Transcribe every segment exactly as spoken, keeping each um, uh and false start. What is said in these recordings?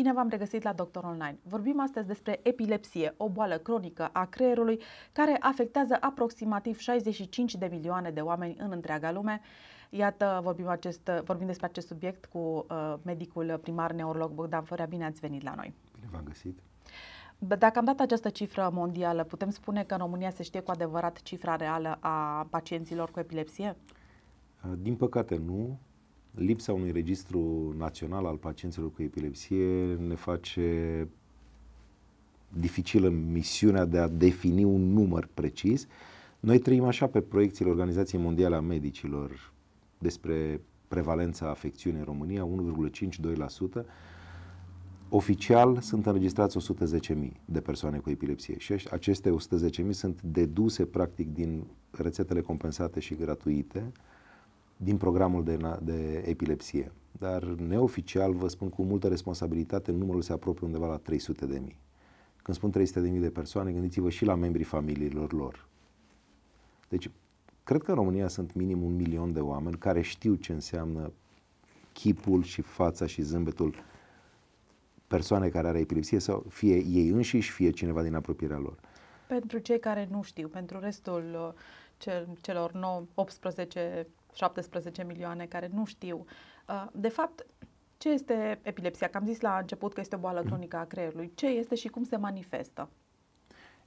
Bine v-am regăsit la Doctor Online. Vorbim astăzi despre epilepsie, o boală cronică a creierului care afectează aproximativ șaizeci și cinci de milioane de oameni în întreaga lume. Iată, vorbim, acest, vorbim despre acest subiect cu uh, medicul primar neurolog Bogdan Florea. Bine ați venit la noi! Bine v-am găsit! Dacă am dat această cifră mondială, putem spune că în România se știe cu adevărat cifra reală a pacienților cu epilepsie? Din păcate nu. Lipsa unui registru național al pacienților cu epilepsie ne face dificilă misiunea de a defini un număr precis. Noi trăim așa pe proiecțiile Organizației Mondiale a Medicilor despre prevalența afecțiunii în România, unu virgulă cinci la sută. Oficial sunt înregistrați o sută zece mii de persoane cu epilepsie și aceste o sută zece mii sunt deduse practic din rețetele compensate și gratuite din programul de, de epilepsie. Dar neoficial, vă spun cu multă responsabilitate, numărul se apropie undeva la trei sute de mii. Când spun trei sute de mii de persoane, gândiți-vă și la membrii familiilor lor. Deci, cred că în România sunt minim un milion de oameni care știu ce înseamnă chipul și fața și zâmbetul persoanei care are epilepsie, sau fie ei înșiși, fie cineva din apropierea lor. Pentru cei care nu știu, pentru restul cel, celor nouă, optsprezece, șaptesprezece milioane care nu știu, de fapt, ce este epilepsia? Că am zis la început că este o boală cronică a creierului. Ce este și cum se manifestă?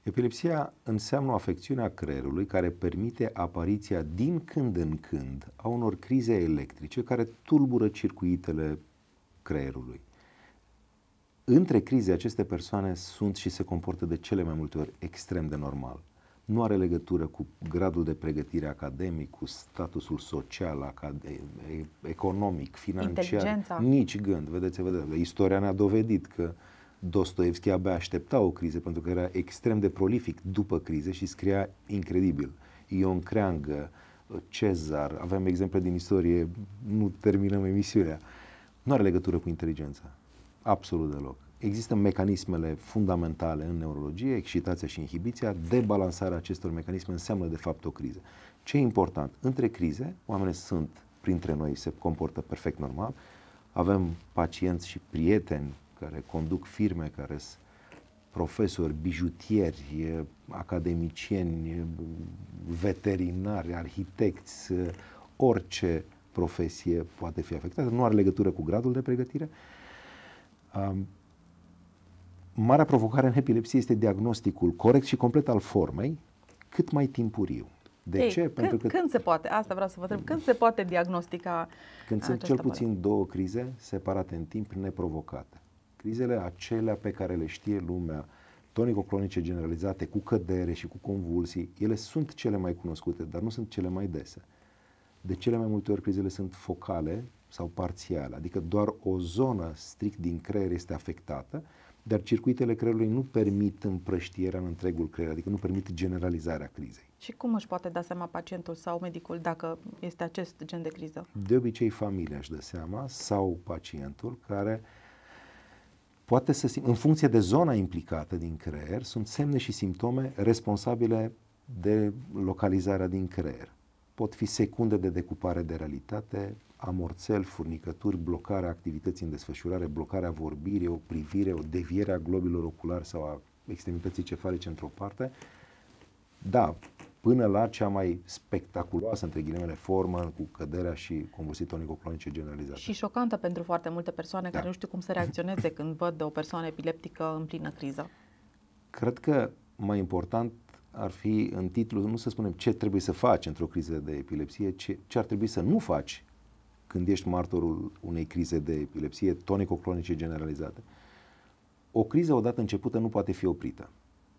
Epilepsia înseamnă o afecțiune a creierului care permite apariția din când în când a unor crize electrice care tulbură circuitele creierului. Între crize, aceste persoane sunt și se comportă de cele mai multe ori extrem de normal. Nu are legătură cu gradul de pregătire academic, cu statusul social, economic, financiar, nici gând. Vedeți, vedeți, istoria ne-a dovedit că Dostoievski abia aștepta o criză pentru că era extrem de prolific după crize și scria incredibil. Ion Creangă, Cezar, avem exemple din istorie, nu terminăm emisiunea. Nu are legătură cu inteligența, absolut deloc. Există mecanismele fundamentale în neurologie, excitația și inhibiția, debalansarea acestor mecanisme înseamnă de fapt o criză. Ce e important? Între crize, oamenii sunt printre noi, se comportă perfect normal, avem pacienți și prieteni care conduc firme, care sunt profesori, bijutieri, academicieni, veterinari, arhitecți, orice profesie poate fi afectată, nu are legătură cu gradul de pregătire. Um, Marea provocare în epilepsie este diagnosticul corect și complet al formei, cât mai timpuriu. De Ei, ce? Când, Pentru că când se poate, asta vreau să vă întreb, când se poate diagnostica? Când sunt cel puțin boală? două crize separate în timp, neprovocate. Crizele acelea pe care le știe lumea, tonico-clonice generalizate, cu cădere și cu convulsii, ele sunt cele mai cunoscute, dar nu sunt cele mai dese. De cele mai multe ori crizele sunt focale sau parțiale, adică doar o zonă strict din creier este afectată, dar circuitele creierului nu permit împrăștierea în întregul creier, adică nu permit generalizarea crizei. Și cum își poate da seama pacientul sau medicul dacă este acest gen de criză? De obicei familia își dă seama sau pacientul, care poate să simte, în funcție de zona implicată din creier, sunt semne și simptome responsabile de localizarea din creier. Pot fi secunde de decupare de realitate, amorțeli, furnicături, blocarea activității în desfășurare, blocarea vorbirii, o privire, o deviere a globilor oculari sau a extremității cefalice într-o parte. Da, până la cea mai spectaculoasă, între ghilimele, formă cu căderea și convulsii tonico-clonice generalizate. Și șocantă pentru foarte multe persoane, da, care nu știu cum să reacționeze când văd o persoană epileptică în plină criză. Cred că mai important ar fi în titlu, nu să spunem ce trebuie să faci într-o criză de epilepsie, ce, ce ar trebui să nu faci când ești martorul unei crize de epilepsie tonico-clonice generalizate. O criză odată începută nu poate fi oprită.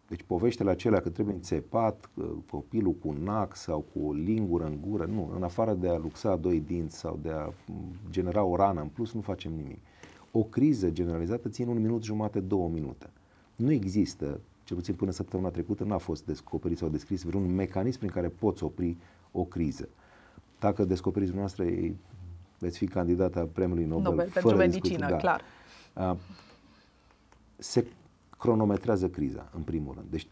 Deci poveștile acelea că trebuie înțepat copilul cu un nac sau cu o lingură în gură, nu, în afară de a luxa doi dinți sau de a genera o rană în plus, nu facem nimic. O criză generalizată ține un minut jumate, două minute. Nu există, cel puțin până săptămâna trecută, n-a fost descoperit sau descris vreun mecanism prin care poți opri o criză. Dacă descoperiți dumneavoastră, ei veți fi candidata premiului Nobel, Nobel fără pentru medicină, da, clar. Se cronometrează criza, în primul rând. Deci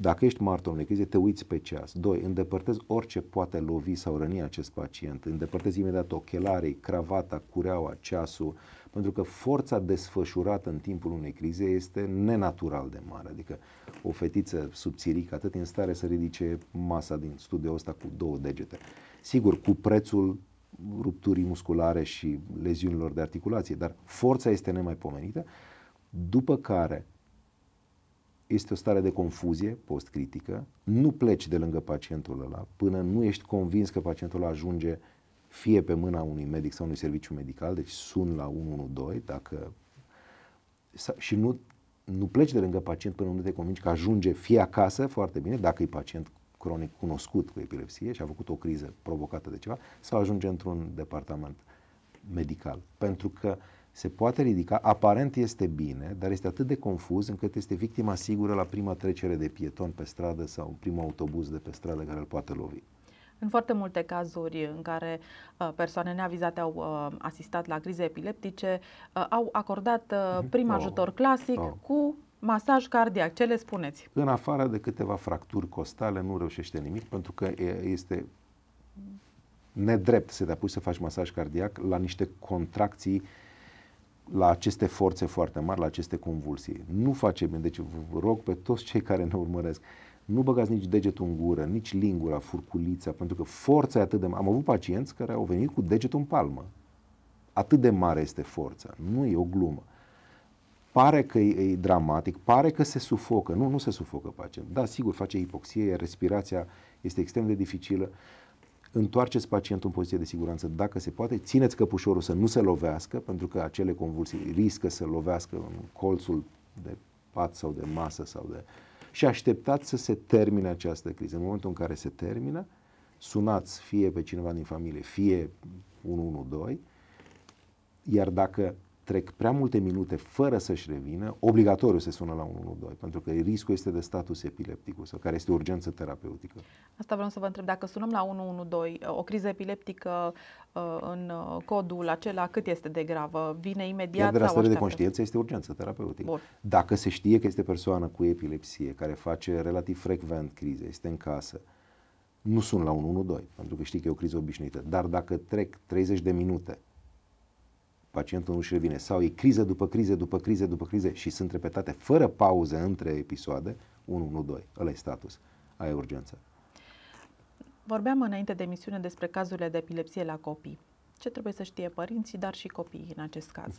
Dacă ești martor unei crize, te uiți pe ceas. Doi, îndepărtezi orice poate lovi sau răni acest pacient. Îndepărtezi imediat ochelarii, cravata, cureaua, ceasul, pentru că forța desfășurată în timpul unei crize este nenatural de mare. Adică o fetiță subțirică atât în stare să ridice masa din studio ăsta cu două degete. Sigur, cu prețul rupturii musculare și leziunilor de articulație, dar forța este nemaipomenită, după care este o stare de confuzie postcritică, nu pleci de lângă pacientul ăla până nu ești convins că pacientul ăla ajunge fie pe mâna unui medic sau unui serviciu medical, deci sun la unu unu doi dacă... și nu, nu pleci de lângă pacient până nu te convingi că ajunge fie acasă, foarte bine, dacă e pacient cronic cunoscut cu epilepsie și a făcut o criză provocată de ceva, sau ajunge într-un departament medical. Pentru că se poate ridica, aparent este bine, dar este atât de confuz încât este victima sigură la prima trecere de pieton pe stradă sau primul autobuz de pe stradă care îl poate lovi. În foarte multe cazuri în care persoane neavizate au asistat la crize epileptice, au acordat prim ajutor clasic oh. Oh. cu masaj cardiac. Ce le spuneți? În afară de câteva fracturi costale nu reușește nimic, pentru că este nedrept să te apuci să faci masaj cardiac la niște contracții, la aceste forțe foarte mari, la aceste convulsii. Nu face bine, deci vă rog pe toți cei care ne urmăresc, nu băgați nici degetul în gură, nici lingura, furculița, pentru că forța e atât de mare. Am avut pacienți care au venit cu degetul în palmă. Atât de mare este forța, nu e o glumă. Pare că e, e dramatic, pare că se sufocă, nu, nu se sufocă pacientul. Da, sigur, face hipoxie, iar respirația este extrem de dificilă. Întoarceți pacientul în poziție de siguranță dacă se poate, țineți căpușorul să nu se lovească, pentru că acele convulsii riscă să lovească în colțul de pat sau de masă sau de... și așteptați să se termine această criză. În momentul în care se termină, sunați fie pe cineva din familie, fie unu unu doi, iar dacă trec prea multe minute fără să-și revină, obligatoriu se sună la unu unu doi, pentru că riscul este de status epilepticus, care este urgență terapeutică. Asta vreau să vă întreb, dacă sunăm la unu unu doi, o criză epileptică în codul acela, cât este de gravă? Vine imediat? De la stare de conștiință este urgență terapeutică. Bun. Dacă se știe că este persoană cu epilepsie, care face relativ frecvent crize, este în casă, nu sun la unu unu doi, pentru că știi că e o criză obișnuită. Dar dacă trec treizeci de minute, pacientul nu-și revine, sau e criză după crize, după crize, după crize și sunt repetate fără pauze între episoade, unu unu doi, ăla e status, aia e urgență. Vorbeam înainte de emisiune despre cazurile de epilepsie la copii. Ce trebuie să știe părinții, dar și copiii în acest caz?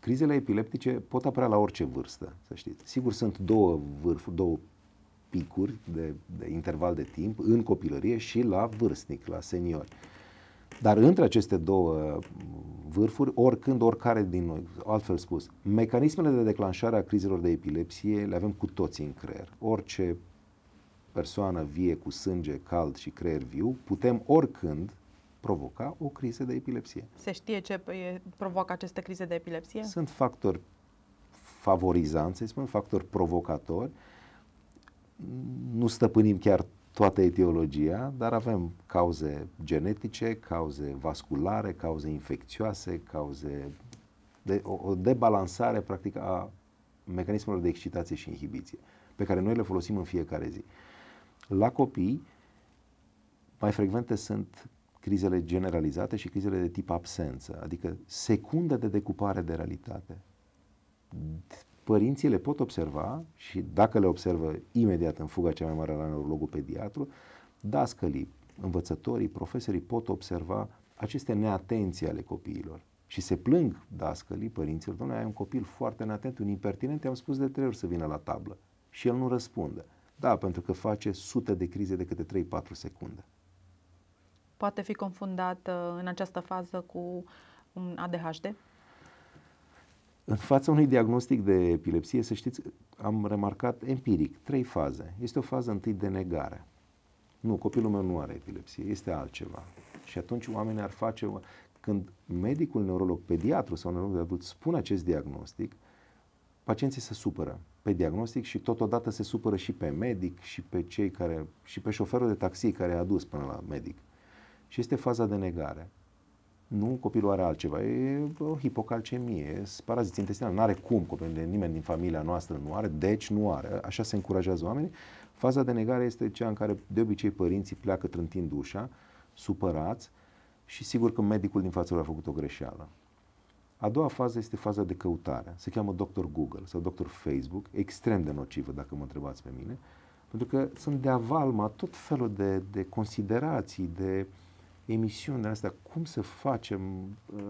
Crizele epileptice pot apărea la orice vârstă, să știți. Sigur, sunt două vârfuri, două picuri de, de interval de timp în copilărie și la vârstnic, la seniori. Dar între aceste două vârfuri, oricând, oricare din noi, altfel spus, mecanismele de declanșare a crizelor de epilepsie le avem cu toții în creier. Orice persoană vie cu sânge cald și creier viu, putem oricând provoca o criză de epilepsie. Se știe ce provoacă aceste crize de epilepsie? Sunt factori favorizanți, să spun, factori provocatori. Nu stăpânim chiar toată etiologia, dar avem cauze genetice, cauze vasculare, cauze infecțioase, cauze de, o, o debalansare practic a mecanismelor de excitație și inhibiție, pe care noi le folosim în fiecare zi. La copii, mai frecvente sunt crizele generalizate și crizele de tip absență, adică secunde de decupare de realitate. Părinții le pot observa și dacă le observă imediat în fuga cea mai mare la neurologul pediatru, dascălii, învățătorii, profesorii pot observa aceste neatenții ale copiilor. Și se plâng dascălii, părinților, doamne, ai un copil foarte neatent, un impertinent, i-am spus de trei ori să vină la tablă și el nu răspunde. Da, pentru că face sute de crize de câte trei patru secunde. Poate fi confundat în această fază cu un A D H D? În fața unui diagnostic de epilepsie, să știți, am remarcat empiric trei faze. Este o fază întâi de negare. Nu, copilul meu nu are epilepsie, este altceva. Și atunci oamenii ar face... Când medicul, neurolog, pediatru sau neurolog de adult spune acest diagnostic, pacienții se supără pe diagnostic și totodată se supără și pe medic și pe cei care... și pe șoferul de taxi care a dus până la medic. Și este faza de negare. Nu, copilul are altceva, e o hipocalcemie, parazit intestinal, nu are cum, copilul de nimeni din familia noastră nu are, deci nu are, așa se încurajează oamenii. Faza de negare este cea în care de obicei părinții pleacă trântind ușa, supărați și sigur că medicul din fața lor a făcut o greșeală. A doua fază este faza de căutare, se cheamă doctor Google sau doctor Facebook, extrem de nocivă dacă mă întrebați pe mine, pentru că sunt de-a valma tot felul de, de considerații, de emisiunile astea, cum să facem uh,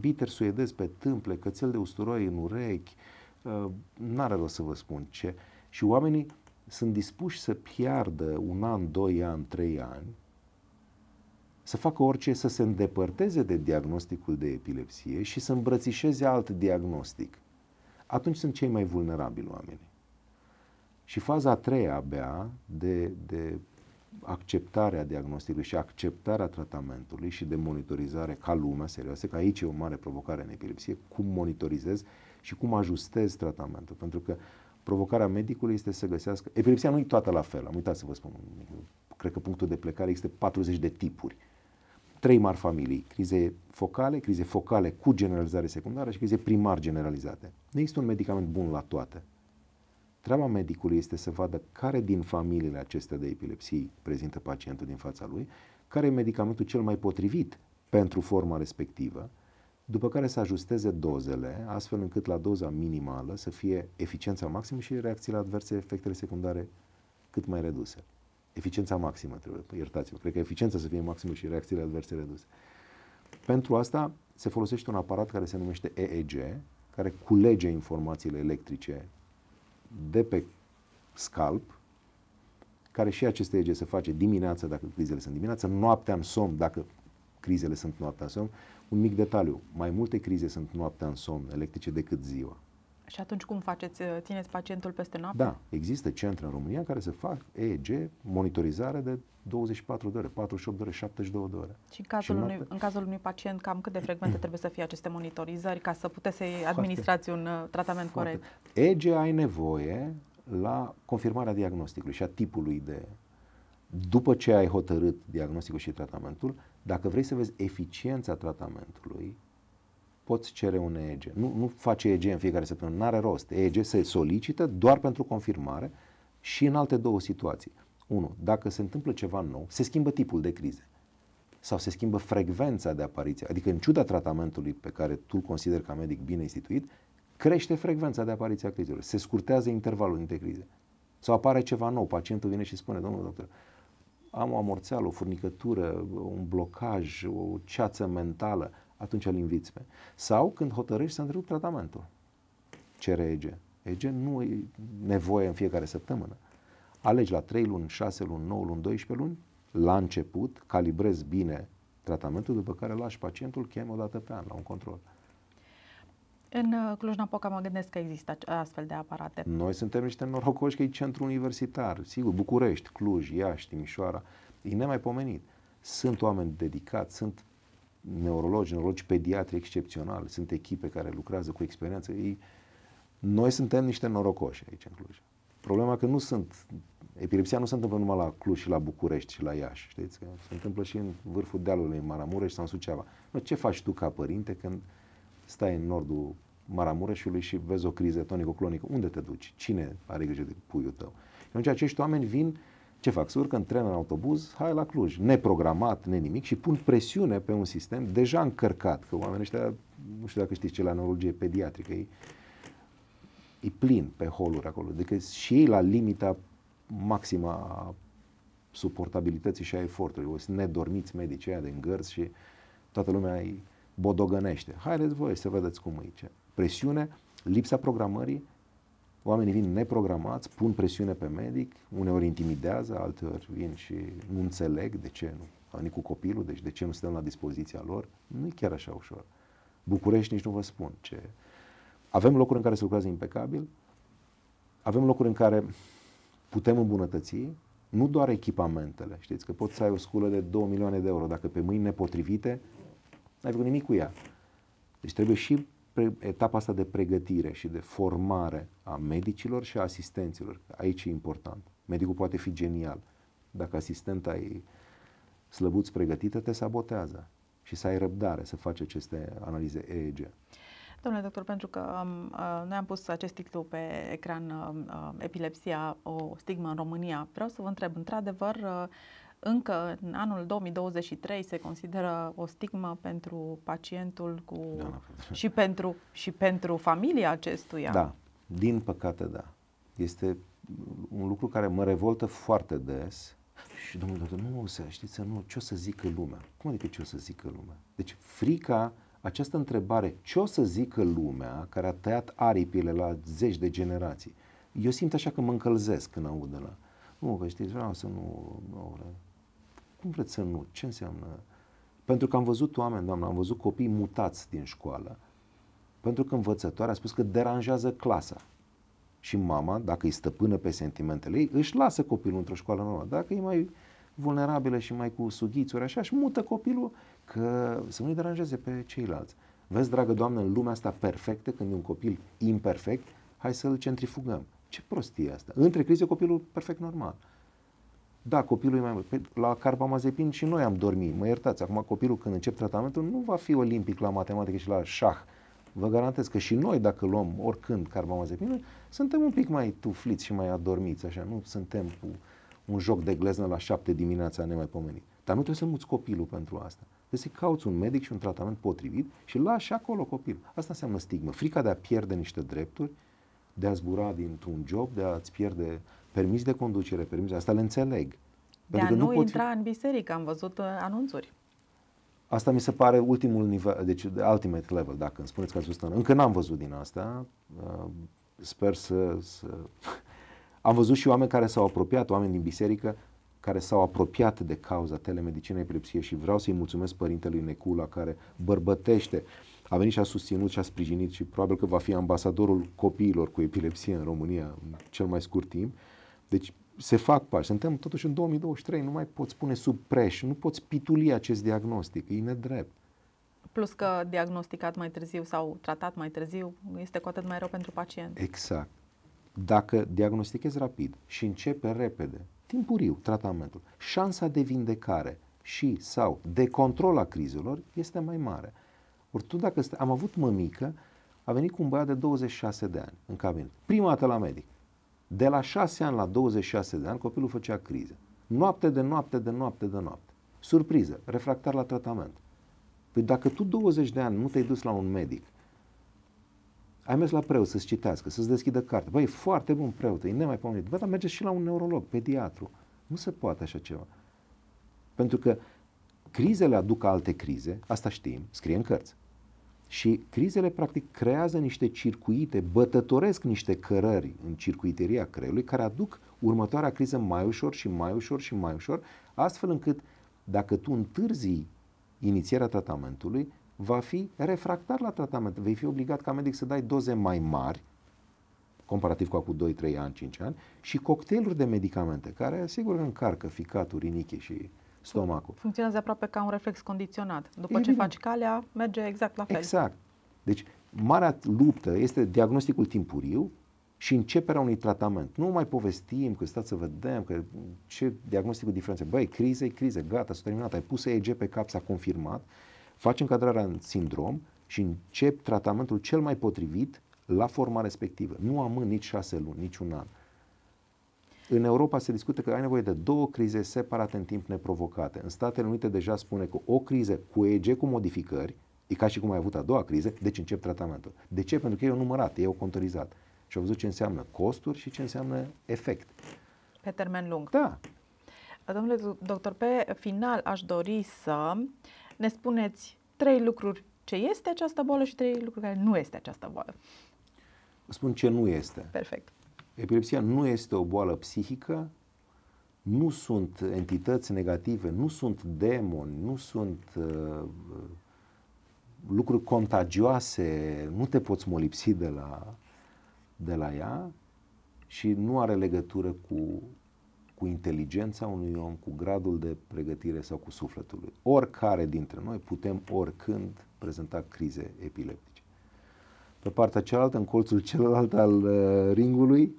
bitter suedez pe tâmple, cățel de usturoi în urechi, uh, n-are rost să vă spun ce. Și oamenii sunt dispuși să piardă un an, doi ani, trei ani, să facă orice, să se îndepărteze de diagnosticul de epilepsie și să îmbrățișeze alt diagnostic. Atunci sunt cei mai vulnerabili oamenii. Și faza a treia abia de, de acceptarea diagnosticului și acceptarea tratamentului și de monitorizare ca lumea serioasă, că aici e o mare provocare în epilepsie, cum monitorizez și cum ajustez tratamentul. Pentru că provocarea medicului este să găsească... Epilepsia nu e toată la fel, am uitat să vă spun, cred că punctul de plecare există patruzeci de tipuri. Trei mari familii, crize focale, crize focale cu generalizare secundară și crize primar generalizate. Nu există un medicament bun la toate. Treaba medicului este să vadă care din familiile acestea de epilepsie prezintă pacientul din fața lui, care e medicamentul cel mai potrivit pentru forma respectivă, după care să ajusteze dozele, astfel încât la doza minimală să fie eficiența maximă și reacțiile adverse, efectele secundare cât mai reduse. Eficiența maximă trebuie, iertați-mă, cred că eficiența să fie maximă și reacțiile adverse reduse. Pentru asta se folosește un aparat care se numește E E G, care culege informațiile electrice de pe scalp, care și aceste E E G se face dimineața dacă crizele sunt dimineața, noaptea în somn dacă crizele sunt noaptea în somn. Un mic detaliu, mai multe crize sunt noaptea în somn electrice decât ziua. Și atunci cum faceți? Țineți pacientul peste noapte? Da, există centre în România care se fac E E G, monitorizare de douăzeci și patru de ore, patruzeci și opt de ore, șaptezeci și două de ore. Și în cazul, și unui, noapte... în cazul unui pacient, cam cât de frecvente trebuie să fie aceste monitorizări ca să puteți să administrați un uh, tratament foarte. corect? E E G ai nevoie la confirmarea diagnosticului și a tipului de... După ce ai hotărât diagnosticul și tratamentul, dacă vrei să vezi eficiența tratamentului, poți cere un E E G. Nu, nu face E E G în fiecare săptămână, n-are rost. E E G se solicită doar pentru confirmare și în alte două situații. Unu, dacă se întâmplă ceva nou, se schimbă tipul de crize sau se schimbă frecvența de apariție. Adică în ciuda tratamentului pe care tu îl consideri ca medic bine instituit, crește frecvența de apariție a crizelor, se scurtează intervalul dintre crize. Sau apare ceva nou, pacientul vine și spune, domnul doctor, am o amorțeală, o furnicătură, un blocaj, o ceață mentală, atunci îl inviți pe. Sau când hotărăști să întrerupi tratamentul, cere E E G. E E G nu e nevoie în fiecare săptămână. Alegi la trei luni, șase luni, nouă luni, doisprezece luni, la început, calibrezi bine tratamentul, după care lași pacientul, chem o dată pe an la un control. În Cluj-Napoca mă gândesc că există astfel de aparate. Noi suntem niște norocoși că e centru universitar, sigur, București, Cluj, Iași, Timișoara, e nemaipomenit. Sunt oameni dedicați, sunt neurologi, neurologi pediatri excepționali, sunt echipe care lucrează cu experiență. Ei, noi suntem niște norocoși aici în Cluj. Problema că nu sunt, epilepsia nu se întâmplă numai la Cluj și la București și la Iași, știți? Că se întâmplă și în vârful dealului, în Maramureș sau în Suceava. No, ce faci tu ca părinte când stai în nordul Maramureșului și vezi o criză tonico-clonică? Unde te duci? Cine are grijă de puiul tău? Și atunci acești oameni vin, ce fac? Se urcă în tren, în autobuz, hai la Cluj, neprogramat, nenimic, și pun presiune pe un sistem deja încărcat, că oamenii ăștia, nu știu dacă știți ce la neurologie pediatrică, e, e plin pe holuri acolo, adică și ei la limita maximă a suportabilității și a efortului. O să ne dormiți medicii aia de îngărți și toată lumea e bodogănește. Haideți voi să vedeți cum e ce. Presiune, lipsa programării, oamenii vin neprogramați, pun presiune pe medic, uneori intimidează, alteori vin și nu înțeleg de ce nu. Au venit cu copilul, deci de ce nu stăm la dispoziția lor. Nu e chiar așa ușor. București nici nu vă spun ce. Avem locuri în care se lucrează impecabil, avem locuri în care putem îmbunătăți, nu doar echipamentele. Știți că poți să ai o sculă de două milioane de euro, dacă pe mâini nepotrivite n-ai făcut nimic cu ea. Deci trebuie și etapa asta de pregătire și de formare a medicilor și a asistenților. Aici e important. Medicul poate fi genial. Dacă asistenta e slăbuț pregătită, te sabotează. și să ai răbdare să faci aceste analize E E G. Domnule doctor, pentru că uh, noi am pus acest titlu pe ecran, uh, Epilepsia, o stigmă în România, vreau să vă întreb, într-adevăr, uh, încă în anul două mii douăzeci și trei se consideră o stigmă pentru pacientul cu... da, și, pentru, și pentru familia acestuia? Da, din păcate da. Este un lucru care mă revoltă foarte des. Și domnul doctor, nu, să știți, nu, ce o să zică lumea? Cum adică ce o să zică lumea? Deci frica, această întrebare, ce o să zică lumea, care a tăiat aripile la zeci de generații? Eu simt așa că mă încălzesc când aud ăla. Nu, că știți, vreau să nu... nu cum vreți să nu? Ce înseamnă? Pentru că am văzut oameni, doamnă, am văzut copii mutați din școală. Pentru că învățătoarea a spus că deranjează clasa. Și mama, dacă îi stăpână pe sentimentele ei, își lasă copilul într-o școală nouă. Dacă e mai vulnerabilă și mai cu sughițuri așa, își mută copilul că să nu-i deranjeze pe ceilalți. Vezi, dragă doamnă, în lumea asta perfectă, când e un copil imperfect, hai să-l centrifugăm. Ce prostie e asta? Între crize copilul perfect normal. Da, copilul e mai mult. La carbamazepin și noi am dormit, mă iertați. Acum copilul când încep tratamentul nu va fi olimpic la matematică și la șah. Vă garantez că și noi, dacă luăm oricând carbamazepin, suntem un pic mai tufliți și mai adormiți, așa, nu suntem cu un joc de gleznă la șapte dimineața nemaipomenit. Dar nu trebuie să muți copilul pentru asta. Trebuie să-i cauți un medic și un tratament potrivit și lași acolo copilul. Asta înseamnă stigmă. Frica de a pierde niște drepturi, de a zbura dintr-un job, de a-ți pierde permis de conducere, permis de... Asta le înțeleg. De a nu intra în biserică, am văzut anunțuri. Asta mi se pare ultimul nivel, deci ultimate level, dacă îmi spuneți că ați văzut. Încă n-am văzut din asta, sper să, să... Am văzut și oameni care s-au apropiat, oameni din biserică, care s-au apropiat de cauza telemedicinei epilepsie și vreau să-i mulțumesc părintelui Necula, care bărbătește, a venit și a susținut și a sprijinit și probabil că va fi ambasadorul copiilor cu epilepsie în România în cel mai scurt timp. Deci se fac pași. Suntem totuși în două mii douăzeci și trei, nu mai poți pune sub preș, nu poți pituli acest diagnostic, e nedrept. Plus că diagnosticat mai târziu sau tratat mai târziu este cu atât mai rău pentru pacient. Exact. Dacă diagnostichezi rapid și începe repede, timpuriu, tratamentul, șansa de vindecare și sau de control a crizelor este mai mare. Ori tu dacă stai, am avut mămică, a venit cu un băiat de douăzeci și șase de ani în cabinet, prima dată la medic. De la șase ani la douăzeci și șase de ani copilul făcea crize. Noapte de noapte de noapte de noapte. Surpriză, refractar la tratament. Păi dacă tu douăzeci de ani nu te-ai dus la un medic, ai mers la preot să-ți citească, să-ți deschidă carte. Băi, e foarte bun preot, e nemaipomenit. Bă, dar mergeți și la un neurolog, pediatru. Nu se poate așa ceva. Pentru că crizele aduc alte crize, asta știm, scrie în cărți. Și crizele, practic, creează niște circuite, bătătoresc niște cărări în circuiteria creierului, care aduc următoarea criză mai ușor și mai ușor și mai ușor, astfel încât, dacă tu întârzii inițierea tratamentului, va fi refractar la tratament. Vei fi obligat ca medic să dai doze mai mari, comparativ cu acum doi, trei ani, cinci ani, și cocktailuri de medicamente, care, sigur, încarcă ficatul, rinichii și... stomacul. Funcționează aproape ca un reflex condiționat. După Evident. ce faci calea, merge exact la fel. Exact. Deci, marea luptă este diagnosticul timpuriu și începerea unui tratament. Nu mai povestim că stați să vedem că ce diagnosticul diferențe. Băi, crize, crize, gata, s-a terminat, ai pus E E G pe cap, s-a confirmat, faci încadrarea în sindrom și începi tratamentul cel mai potrivit la forma respectivă. Nu amân nici șase luni, nici un an. În Europa se discută că ai nevoie de două crize separate în timp neprovocate. În Statele Unite deja spune că o criză cu E E G cu modificări, e ca și cum ai avut a doua criză, deci încep tratamentul. De ce? Pentru că e numărat, e contorizat. Și au văzut ce înseamnă costuri și ce înseamnă efect. Pe termen lung. Da. Domnule doctor, pe final aș dori să ne spuneți trei lucruri ce este această boală și trei lucruri care nu este această boală. Spun ce nu este. Perfect. Epilepsia nu este o boală psihică, nu sunt entități negative, nu sunt demoni, nu sunt uh, lucruri contagioase, nu te poți molipsi de la, de la ea și nu are legătură cu, cu inteligența unui om, cu gradul de pregătire sau cu sufletul lui. Oricare dintre noi putem oricând prezenta crize epileptice. Pe partea cealaltă, în colțul celălalt al uh, ringului,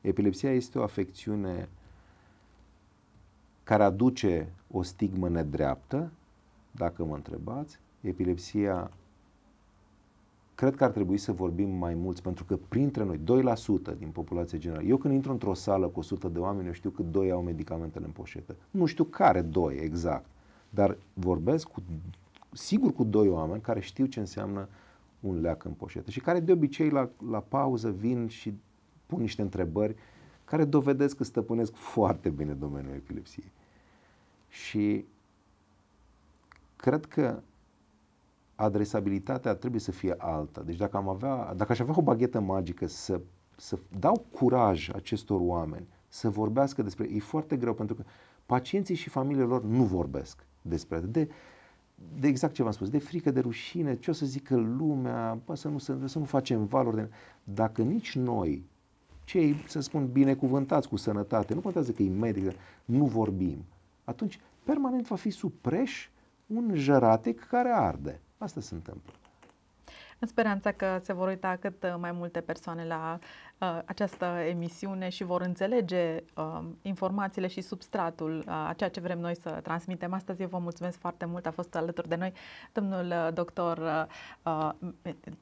epilepsia este o afecțiune care aduce o stigmă nedreaptă, Dacă mă întrebați, epilepsia, cred că ar trebui să vorbim mai mulți, pentru că printre noi, doi la sută din populație generală, eu când intru într-o sală cu o sută de oameni, eu știu că doi au medicamentele în poșetă. Nu știu care doi exact, dar vorbesc cu, sigur cu doi oameni care știu ce înseamnă un leac în poșetă și care de obicei la, la pauză vin și pun niște întrebări care dovedesc că stăpânesc foarte bine domeniul epilepsiei. Și cred că adresabilitatea trebuie să fie alta. Deci dacă am avea, dacă aș avea o baghetă magică să, să dau curaj acestor oameni să vorbească despre, e foarte greu pentru că pacienții și familiile lor nu vorbesc despre de, de exact ce v-am spus, de frică, de rușine, ce o să zică lumea, bă, să, nu, să, să nu facem valuri. De... Dacă nici noi, cei, să spun, binecuvântați cu sănătate, nu contează că e medic, nu vorbim, atunci permanent va fi supreș un jăratec care arde. Asta se întâmplă. În speranța că se vor uita cât mai multe persoane la uh, această emisiune și vor înțelege uh, informațiile și substratul uh, a ceea ce vrem noi să transmitem astăzi. Eu vă mulțumesc foarte mult, a fost alături de noi domnul doctor, uh,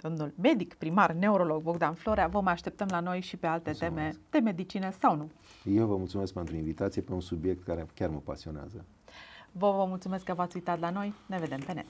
domnul medic, primar, neurolog Bogdan Florea. Vom așteptăm la noi și pe alte teme de medicină sau nu. Eu vă mulțumesc pentru invitație pe un subiect care chiar mă pasionează. Vă, vă mulțumesc că v-ați uitat la noi. Ne vedem pe net.